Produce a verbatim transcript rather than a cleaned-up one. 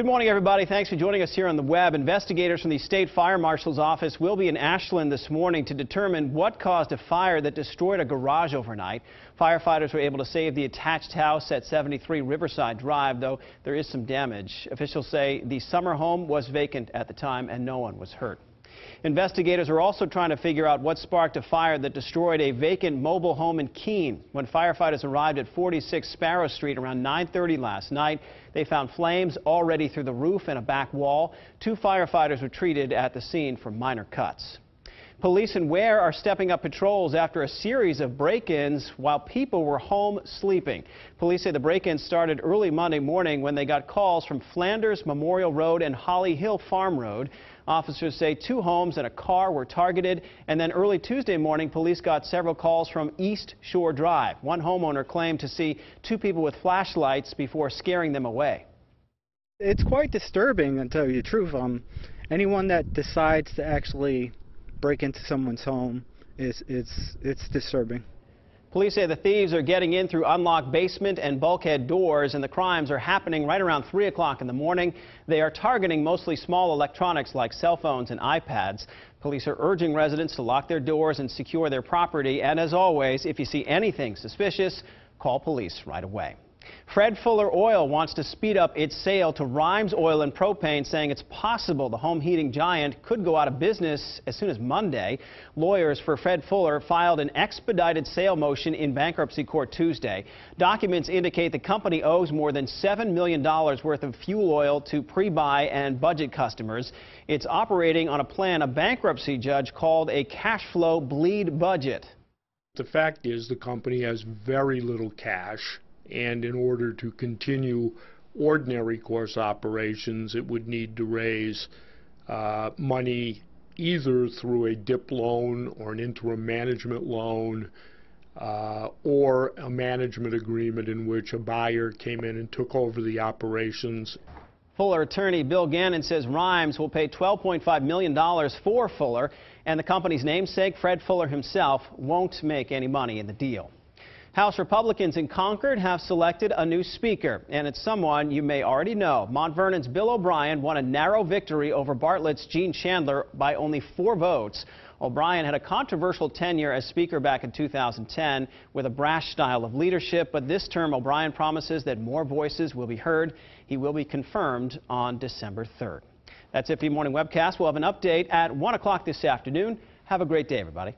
Good morning, everybody. Thanks for joining us here on the web. Investigators from the State Fire Marshal's office will be in Ashland this morning to determine what caused a fire that destroyed a garage overnight. Firefighters were able to save the attached house at seventy-three Riverside Drive, though there is some damage. Officials say the summer home was vacant at the time and no one was hurt. Investigators are also trying to figure out what sparked a fire that destroyed a vacant mobile home in Keene. When firefighters arrived at forty-six Sparrow Street around nine thirty last night, they found flames already through the roof and a back wall. Two firefighters were treated at the scene for minor cuts. Police in Ware are stepping up patrols after a series of break-ins while people were home sleeping. Police say the break-ins started early Monday morning when they got calls from Flanders Memorial Road and Holly Hill Farm Road. Officers say two homes and a car were targeted, and then early Tuesday morning, police got several calls from East Shore Drive. One homeowner claimed to see two people with flashlights before scaring them away. It's quite disturbing, to tell you the truth. Um, anyone that decides to actually break into someone's home, it's, it's, it's disturbing. Police say the thieves are getting in through unlocked basement and bulkhead doors, and the crimes are happening right around three o'clock in the morning. They are targeting mostly small electronics like cell phones and iPads. Police are urging residents to lock their doors and secure their property. And as always, if you see anything suspicious, call police right away. Fred Fuller Oil wants to speed up its sale to Rymes Oil and Propane, saying it's possible the home heating giant could go out of business as soon as Monday. Lawyers for Fred Fuller filed an expedited sale motion in bankruptcy court Tuesday. Documents indicate the company owes more than seven million dollars worth of fuel oil to pre-buy and budget customers. It's operating on a plan a bankruptcy judge called a cash flow bleed budget. The fact is the company has very little cash, and in order to continue ordinary course operations, it would need to raise uh, money either through a DIP loan or an interim management loan uh, or a management agreement in which a buyer came in and took over the operations. Fuller attorney Bill Gannon says Rymes will pay twelve point five million dollars for Fuller, and the company's namesake, Fred Fuller himself, won't make any money in the deal. House Republicans in Concord have selected a new speaker, and it's someone you may already know. Mount Vernon's Bill O'Brien won a narrow victory over Bartlett's Gene Chandler by only four votes. O'Brien had a controversial tenure as speaker back in two thousand ten with a brash style of leadership, but this term O'Brien promises that more voices will be heard. He will be confirmed on December third. That's it for your morning webcast. We'll have an update at one o'clock this afternoon. Have a great day, everybody.